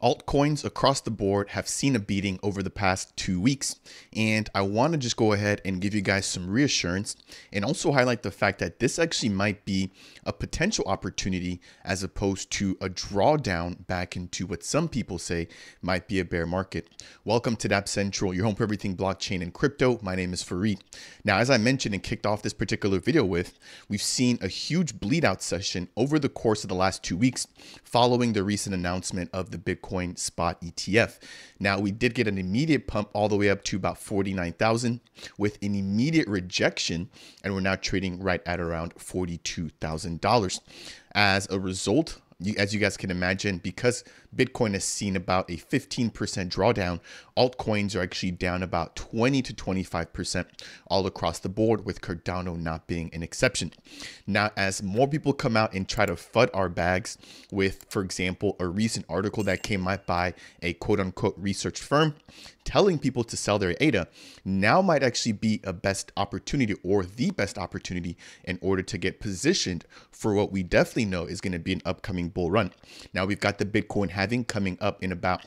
Altcoins across the board have seen a beating over the past 2 weeks, and I want to just go ahead and give you guys some reassurance and also highlight the fact that this actually might be a potential opportunity as opposed to a drawdown back into what some people say might be a bear market. Welcome to Dapp Central, your home for everything blockchain and crypto. My name is Fareed. Now, as I mentioned and kicked off this particular video with, we've seen a huge bleed out session over the course of the last 2 weeks following the recent announcement of the Coin spot ETF. Now, we did get an immediate pump all the way up to about 49,000 with an immediate rejection, and we're now trading right at around $42,000. As a result, as you guys can imagine, because Bitcoin has seen about a 15% drawdown, altcoins are actually down about 20 to 25% all across the board, with Cardano not being an exception. Now, as more people come out and try to FUD our bags with, for example, a recent article that came out by a quote unquote research firm telling people to sell their ADA, now might actually be a best opportunity or the best opportunity in order to get positioned for what we definitely know is going to be an upcoming bull run. Now, we've got the Bitcoin halving coming up in about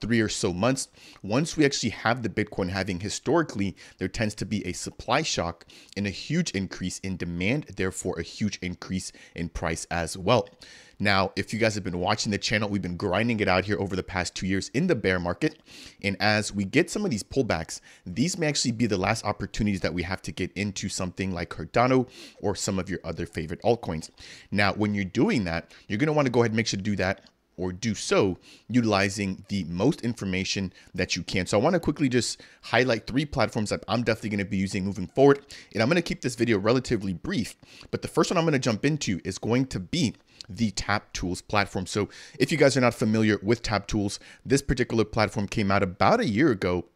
3 or so months. Once we actually have the Bitcoin halving, historically, there tends to be a supply shock and a huge increase in demand, therefore a huge increase in price as well. Now, if you guys have been watching the channel, we've been grinding it out here over the past 2 years in the bear market. And as we get some of these pullbacks, these may actually be the last opportunities that we have to get into something like Cardano or some of your other favorite altcoins. Now, when you're doing that, you're going to want to go ahead and make sure to do that, or do so utilizing the most information that you can. So I want to quickly just highlight 3 platforms that I'm definitely going to be using moving forward. And I'm going to keep this video relatively brief, but the first one I'm going to jump into is going to be the TapTools platform. So if you guys are not familiar with TapTools, this particular platform came out about a year ago,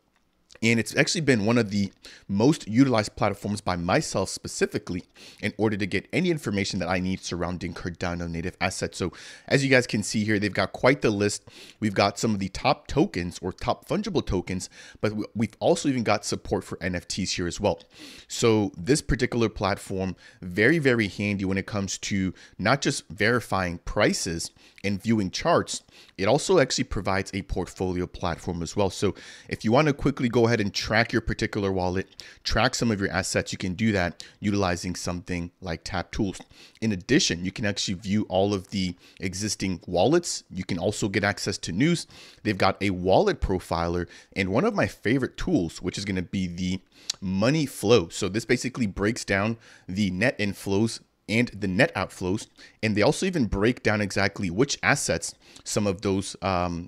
and it's actually been one of the most utilized platforms by myself specifically in order to get any information that I need surrounding Cardano native assets. So as you guys can see here, they've got quite the list. We've got some of the top tokens or top fungible tokens, but we've also even got support for NFTs here as well. So this particular platform, very, very handy when it comes to not just verifying prices and viewing charts, it also actually provides a portfolio platform as well. So if you want to quickly go ahead and track your particular wallet, track some of your assets, you can do that utilizing something like TapTools. In addition, you can actually view all of the existing wallets. You can also get access to news. They've got a wallet profiler and one of my favorite tools, which is going to be the money flow. So this basically breaks down the net inflows and the net outflows, and they also even break down exactly which assets some of those inflows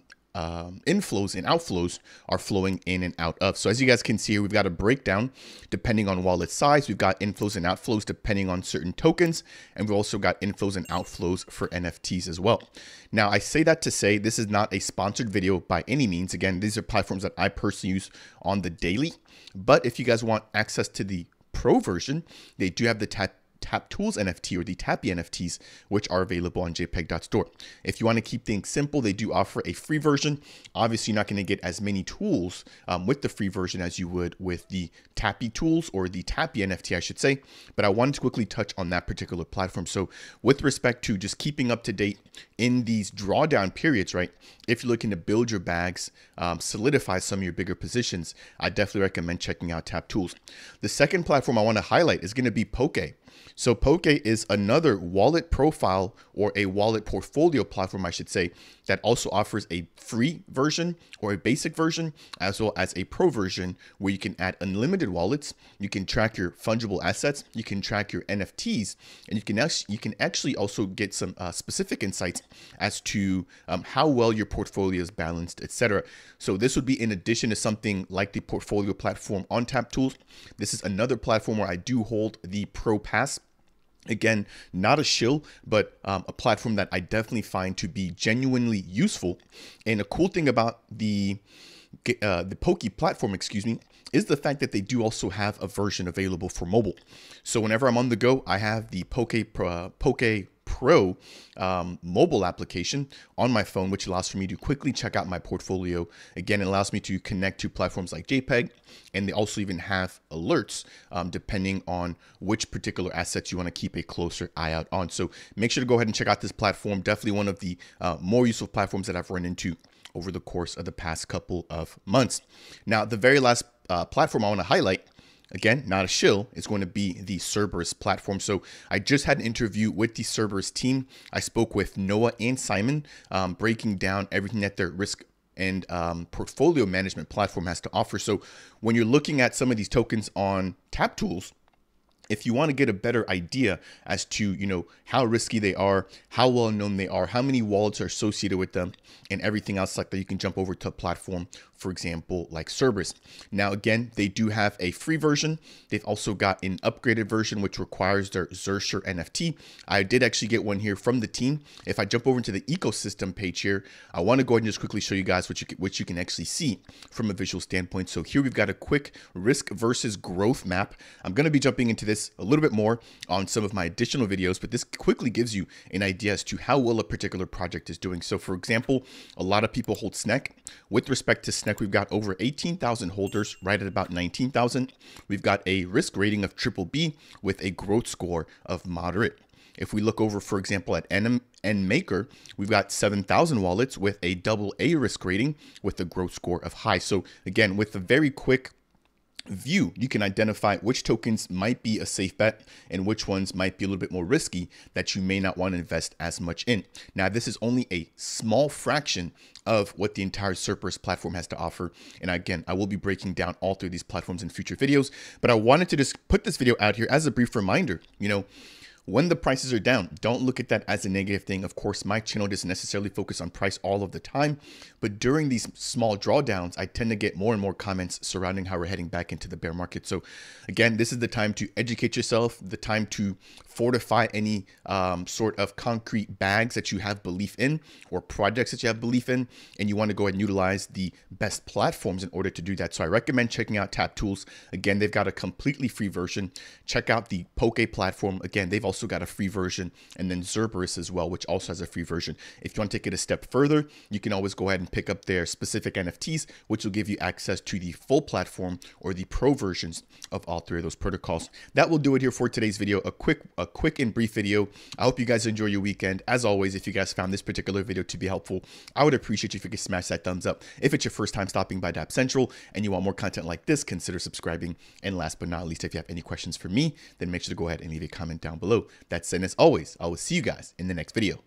and outflows are flowing in and out of. So as you guys can see here, we've got a breakdown depending on wallet size. We've got inflows and outflows depending on certain tokens, and we've also got inflows and outflows for NFTs as well. Now, I say that to say this is not a sponsored video by any means. Again, these are platforms that I personally use on the daily, but if you guys want access to the pro version, they do have the TapTools NFT or the Tappy NFTs, which are available on jpeg.store. If you want to keep things simple, they do offer a free version. Obviously, you're not going to get as many tools with the free version as you would with the Tappy tools or the Tappy NFT, I should say. But I wanted to quickly touch on that particular platform. So with respect to just keeping up to date in these drawdown periods, right? If you're looking to build your bags, solidify some of your bigger positions, I definitely recommend checking out TapTools. The second platform I want to highlight is going to be Poki. So Poki is another wallet profile or a wallet portfolio platform, I should say, that also offers a free version or a basic version, as well as a pro version where you can add unlimited wallets. You can track your fungible assets. You can track your NFTs, and you can actually also get some specific insights as to how well your portfolio is balanced, etc. So this would be in addition to something like the portfolio platform on TapTools. This is another platform where I do hold the pro pass. Again, not a shill, but a platform that I definitely find to be genuinely useful. And a cool thing about the Poki platform, is the fact that they do also have a version available for mobile. So whenever I'm on the go, I have the Poki Pro mobile application on my phone, which allows for me to quickly check out my portfolio. Again, it allows me to connect to platforms like JPEG, and they also even have alerts depending on which particular assets you want to keep a closer eye out on. So make sure to go ahead and check out this platform. Definitely one of the more useful platforms that I've run into over the course of the past couple of months. Now, the very last platform I want to highlight, again, not a shill, is going to be the Xerberus platform. So I just had an interview with the Xerberus team. I spoke with Noah and Simon, breaking down everything that their risk and portfolio management platform has to offer. So when you're looking at some of these tokens on TapTools, if you want to get a better idea as to, you know, how risky they are, how well known they are, how many wallets are associated with them, and everything else like that, you can jump over to a platform, for example, like Xerberus. Now, again, they do have a free version. They've also got an upgraded version, which requires their Xerberus NFT. I did actually get one here from the team. If I jump over into the ecosystem page here, I want to go ahead and just quickly show you guys what you can actually see from a visual standpoint. So here we've got a quick risk versus growth map. I'm going to be jumping into this a little bit more on some of my additional videos, but this quickly gives you an idea as to how well a particular project is doing. So for example, a lot of people hold SNEK. With respect to SNEK, we've got over 18,000 holders, right at about 19,000. We've got a risk rating of BBB with a growth score of moderate. If we look over, for example, at NM Maker, we've got 7,000 wallets with a AA risk rating with a growth score of high. So again, with a very quick view, you can identify which tokens might be a safe bet and which ones might be a little bit more risky that you may not want to invest as much in. Now, this is only a small fraction of what the entire Xerberus platform has to offer. And again, I will be breaking down all through these platforms in future videos, but I wanted to just put this video out here as a brief reminder, you know, when the prices are down, don't look at that as a negative thing. Of course, my channel doesn't necessarily focus on price all of the time, but during these small drawdowns, I tend to get more and more comments surrounding how we're heading back into the bear market. So again, this is the time to educate yourself, the time to fortify any sort of concrete bags that you have belief in or projects that you have belief in, and you want to go ahead and utilize the best platforms in order to do that. So I recommend checking out TapTools. Again, they've got a completely free version. Check out the Poki platform. Again, they've also got a free version, and then Xerberus as well, which also has a free version. If you want to take it a step further, you can always go ahead and pick up their specific NFTs, which will give you access to the full platform or the pro versions of all three of those protocols. That will do it here for today's video. A quick and brief video. I hope you guys enjoy your weekend. As always, if you guys found this particular video to be helpful, I would appreciate you if you could smash that thumbs up. If it's your first time stopping by Dapp Central and you want more content like this, consider subscribing. And last but not least, if you have any questions for me, then make sure to go ahead and leave a comment down below. That's it, and as always, I will see you guys in the next video.